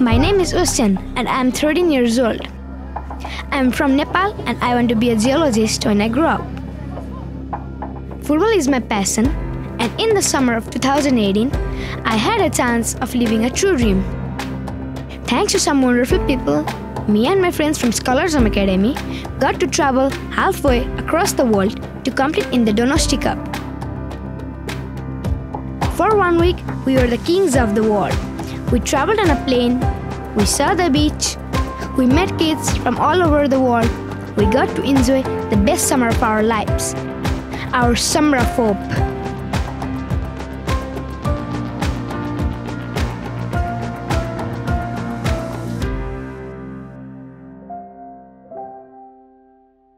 My name is Usyan and I am 13 years old. I am from Nepal and I want to be a geologist when I grow up. Football is my passion, and in the summer of 2018, I had a chance of living a true dream. Thanks to some wonderful people, me and my friends from Scholars' Academy got to travel halfway across the world to compete in the Donosti Cup. For 1 week, we were the kings of the world. We traveled on a plane, we saw the beach, we met kids from all over the world. We got to enjoy the best summer of our lives, our Summer of Hope.